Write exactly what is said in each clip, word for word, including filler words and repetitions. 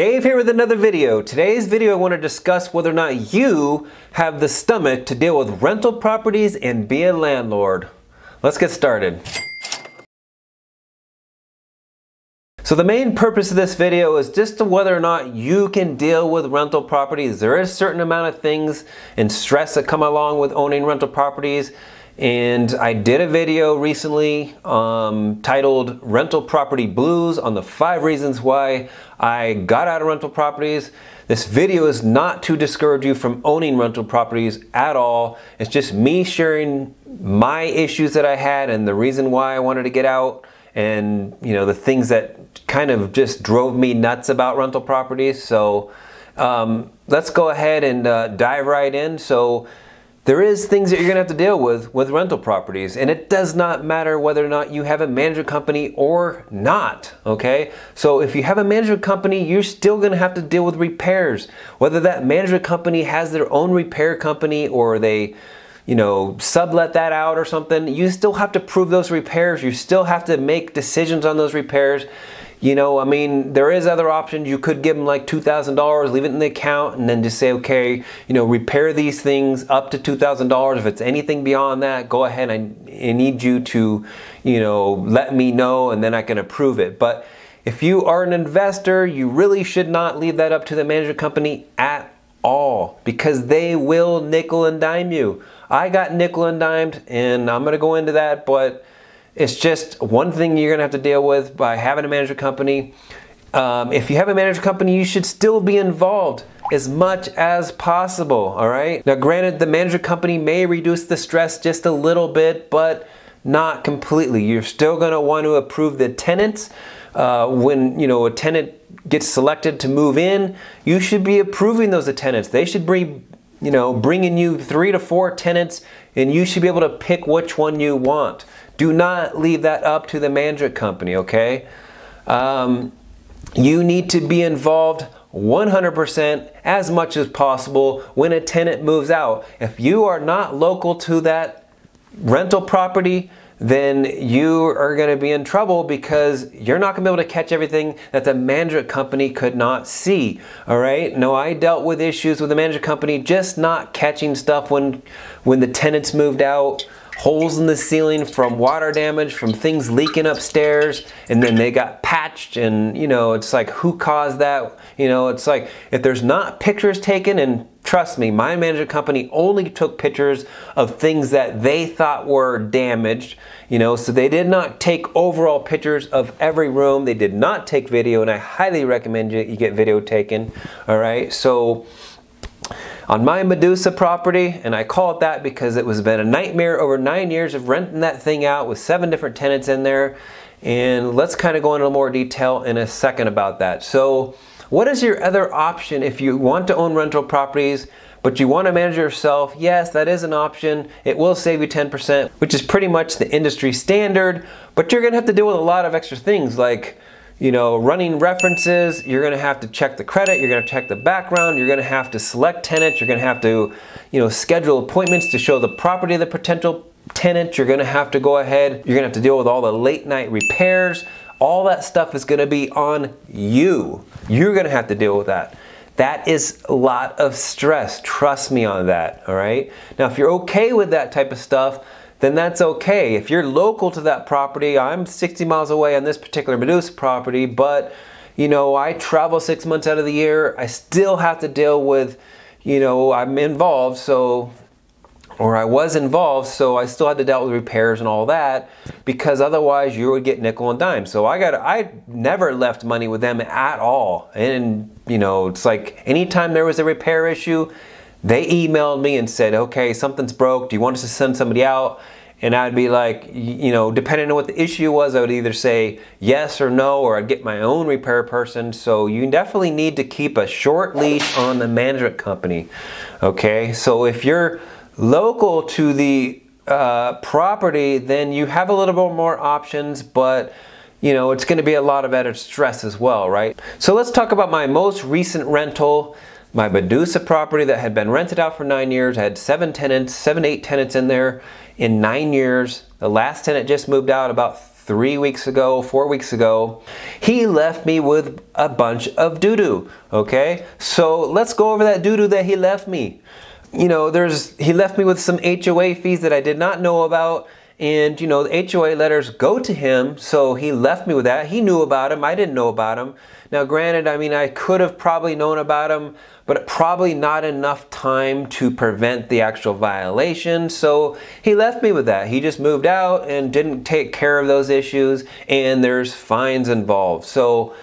Dave here with another video. Today's video I want to discuss whether or not you have the stomach to deal with rental properties and be a landlord. Let's get started. So the main purpose of this video is just to whether or not you can deal with rental properties. There is a certain amount of things and stress that come along with owning rental properties. And I did a video recently um, titled Rental Property Blues on the five reasons why I got out of rental properties. This video is not to discourage you from owning rental properties at all. It's just me sharing my issues that I had and the reason why I wanted to get out and, you know, the things that kind of just drove me nuts about rental properties. So um, let's go ahead and uh, dive right in. So there is things that you're gonna have to deal with with rental properties, and it does not matter whether or not you have a management company or not, okay? So if you have a management company, you're still gonna have to deal with repairs. Whether that management company has their own repair company or they, you know, sublet that out or something, you still have to prove those repairs. You still have to make decisions on those repairs. You know, I mean, there is other options. You could give them like two thousand dollars, leave it in the account, and then just say, okay, you know, repair these things up to two thousand dollars. If it's anything beyond that, go ahead. I, I need you to, you know, let me know, and then I can approve it. But if you are an investor, you really should not leave that up to the management company at all, because they will nickel and dime you. I got nickel and dimed, and I'm going to go into that, but it's just one thing you're gonna have to deal with by having a management company. Um, if you have a management company, you should still be involved as much as possible, all right? Now granted, the management company may reduce the stress just a little bit, but not completely. You're still gonna want to approve the tenants. Uh, when, you know, a tenant gets selected to move in, you should be approving those tenants. They should be, you know, bringing you three to four tenants, and you should be able to pick which one you want. Do not leave that up to the management company, okay? Um, you need to be involved one hundred percent as much as possible when a tenant moves out. If you are not local to that rental property, then you are gonna be in trouble, because you're not gonna be able to catch everything that the management company could not see, all right? No, I dealt with issues with the management company, just not catching stuff when, when the tenants moved out, holes in the ceiling from water damage, from things leaking upstairs, and then they got patched, and, you know, it's like, who caused that? You know, it's like, if there's not pictures taken, and trust me, my management company only took pictures of things that they thought were damaged, you know, so they did not take overall pictures of every room. They did not take video, and I highly recommend you, you get video taken, all right? So on my Medusa property, and I call it that because it was been a nightmare over nine years of renting that thing out with seven different tenants in there. And let's kind of go into more detail in a second about that. So what is your other option if you want to own rental properties, but you want to manage yourself? Yes, that is an option. It will save you ten percent, which is pretty much the industry standard, but you're gonna have to deal with a lot of extra things like, you know, running references. You're gonna have to check the credit, you're gonna check the background, you're gonna have to select tenants, you're gonna have to, you know, schedule appointments to show the property of the potential tenant, you're gonna have to go ahead, you're gonna have to deal with all the late night repairs. All that stuff is gonna be on you. You're gonna have to deal with that. That is a lot of stress, trust me on that, all right? Now, if you're okay with that type of stuff, then that's okay. If you're local to that property, I'm sixty miles away on this particular Medusa property, but, you know, I travel six months out of the year. I still have to deal with, you know, I'm involved, so, or I was involved, so I still had to deal with repairs and all that, because otherwise you would get nickel and dime. So I got, I never left money with them at all. And, you know, it's like anytime there was a repair issue, they emailed me and said, okay, something's broke. Do you want us to send somebody out? And I'd be like, you know, depending on what the issue was, I would either say yes or no, or I'd get my own repair person. So you definitely need to keep a short leash on the management company, okay? So if you're local to the uh, property, then you have a little bit more options, but, you know, it's gonna be a lot of added stress as well, right? So let's talk about my most recent rental, my Medusa property that had been rented out for nine years. I had seven tenants, seven, eight tenants in there in nine years. The last tenant just moved out about three weeks ago, four weeks ago, he left me with a bunch of doo-doo, okay? So let's go over that doo-doo that he left me. You know, there's he left me with some H O A fees that I did not know about, and you know, the H O A letters go to him, so he left me with that. He knew about them, I didn't know about them. Now granted, I mean, I could have probably known about them, but probably not enough time to prevent the actual violation, so he left me with that. He just moved out and didn't take care of those issues, and there's fines involved. So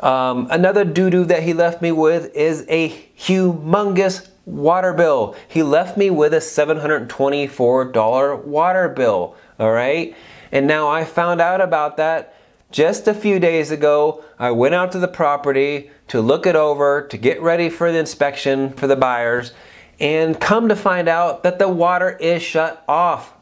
um, another doo-doo that he left me with is a humongous water bill. He left me with a seven hundred twenty-four dollar water bill, all right? And now I found out about that just a few days ago. I went out to the property to look it over, to get ready for the inspection for the buyers, and come to find out that the water is shut off.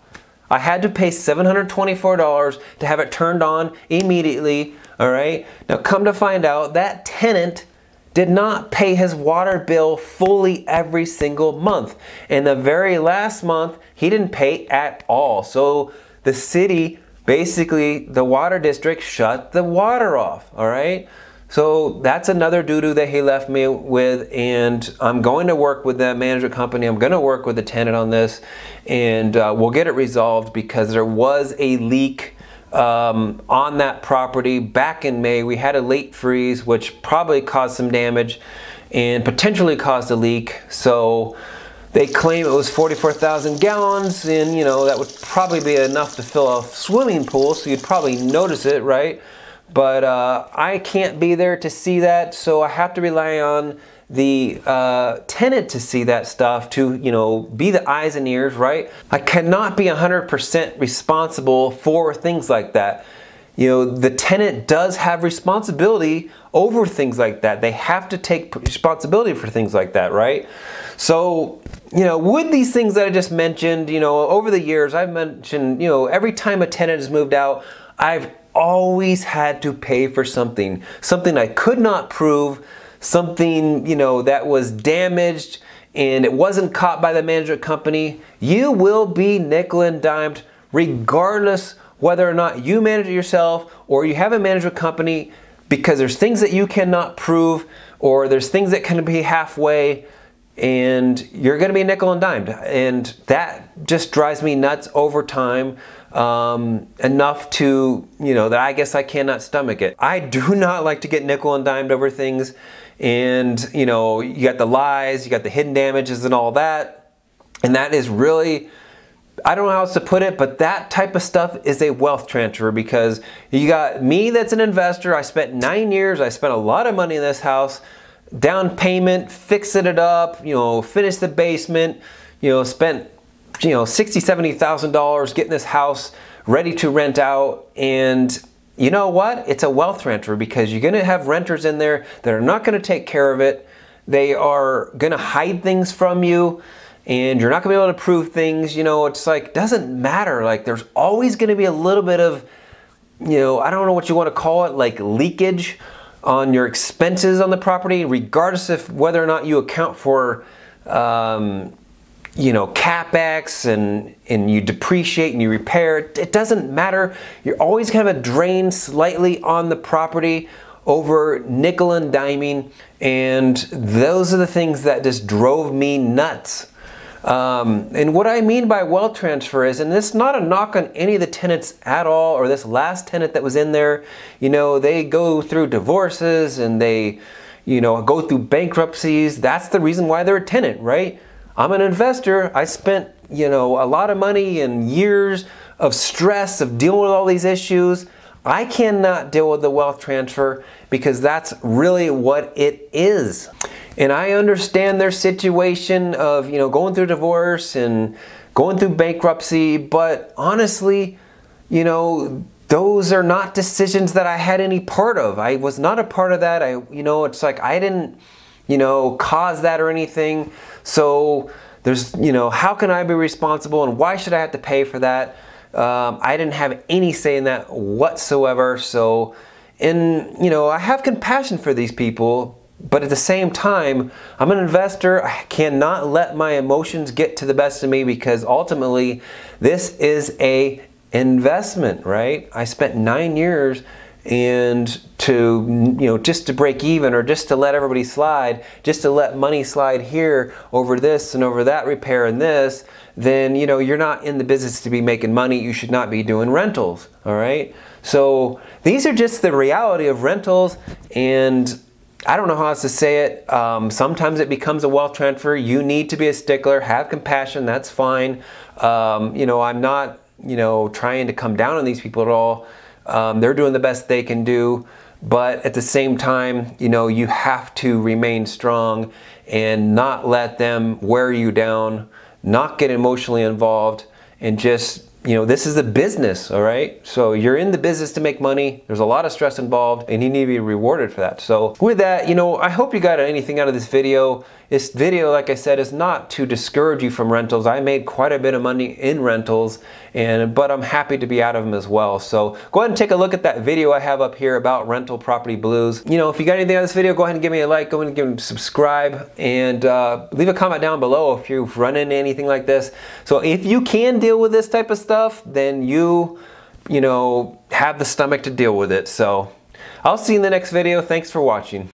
I had to pay seven hundred twenty-four dollars to have it turned on immediately, all right? Now come to find out that tenant did not pay his water bill fully every single month. And the very last month, he didn't pay at all. So the city, basically, the water district shut the water off, all right? So that's another doo-doo that he left me with, and I'm going to work with that management company. I'm gonna work with the tenant on this, and uh, we'll get it resolved, because there was a leak um, on that property back in May. We had a late freeze, which probably caused some damage and potentially caused a leak. So they claim it was forty-four thousand gallons, and you know, that would probably be enough to fill a swimming pool, so you'd probably notice it, right? But uh, I can't be there to see that, so I have to rely on the uh, tenant to see that stuff, to you know, be the eyes and ears, right? I cannot be one hundred percent responsible for things like that. You know, the tenant does have responsibility over things like that. They have to take responsibility for things like that, right? So, you know, with these things that I just mentioned, you know, over the years, I've mentioned, you know, every time a tenant has moved out, I've always had to pay for something. Something I could not prove, something, you know, that was damaged and it wasn't caught by the management company. You will be nickel and dimed regardless whether or not you manage it yourself or you have a management company, because there's things that you cannot prove, or there's things that can be halfway, and you're gonna be nickel and dimed. And that just drives me nuts over time, um, enough to, you know, that I guess I cannot stomach it. I do not like to get nickel and dimed over things, and you know, you got the lies, you got the hidden damages and all that, and that is really, I don't know how else to put it, but that type of stuff is a wealth transfer, because you got me that's an investor. I spent nine years, I spent a lot of money in this house, down payment, fixing it up, you know, finished the basement, you know, spent, you know, sixty, seventy thousand dollars getting this house ready to rent out. And you know what? It's a wealth transfer, because you're gonna have renters in there that are not gonna take care of it. They are gonna hide things from you, and you're not gonna be able to prove things. You know, it's like, doesn't matter. Like, there's always gonna be a little bit of, you know, I don't know what you wanna call it, like leakage on your expenses on the property, regardless of whether or not you account for, um, you know, CapEx and, and you depreciate and you repair. It doesn't matter. You're always gonna have a drain slightly on the property over nickel and diming. And those are the things that just drove me nuts. Um, and what I mean by wealth transfer is, and it's not a knock on any of the tenants at all, or this last tenant that was in there, you know, they go through divorces and they, you know, go through bankruptcies. That's the reason why they're a tenant, right? I'm an investor. I spent, you know, a lot of money and years of stress of dealing with all these issues. I cannot deal with the wealth transfer, because that's really what it is. And I understand their situation of, you know, going through divorce and going through bankruptcy, but honestly, you know, those are not decisions that I had any part of. I was not a part of that. I, you know, it's like I didn't, you know, cause that or anything. So there's, you know, how can I be responsible, and why should I have to pay for that? Um, I didn't have any say in that whatsoever. So, and, you know, I have compassion for these people, but at the same time, I'm an investor. I cannot let my emotions get to the best of me, because ultimately this is a investment, right? I spent nine years and to, you know, just to break even or just to let everybody slide, just to let money slide here over this and over that repair and this, then, you know, you're not in the business to be making money. You should not be doing rentals, all right? So these are just the reality of rentals, and I don't know how else to say it. Um, sometimes it becomes a wealth transfer. You need to be a stickler, have compassion, that's fine. Um, you know, I'm not, you know, trying to come down on these people at all. Um, they're doing the best they can do, but at the same time, you know, you have to remain strong and not let them wear you down, not get emotionally involved, and just, you know, this is a business, all right? So you're in the business to make money. There's a lot of stress involved, and you need to be rewarded for that. So with that, you know, I hope you got anything out of this video. This video, like I said, is not to discourage you from rentals. I made quite a bit of money in rentals, and but I'm happy to be out of them as well. So go ahead and take a look at that video I have up here about rental property blues. You know, if you got anything out of this video, go ahead and give me a like, go ahead and give me subscribe, and uh, leave a comment down below if you've run into anything like this. So if you can deal with this type of stuff, Stuff, then you, you know, have the stomach to deal with it. So I'll see you in the next video. Thanks for watching.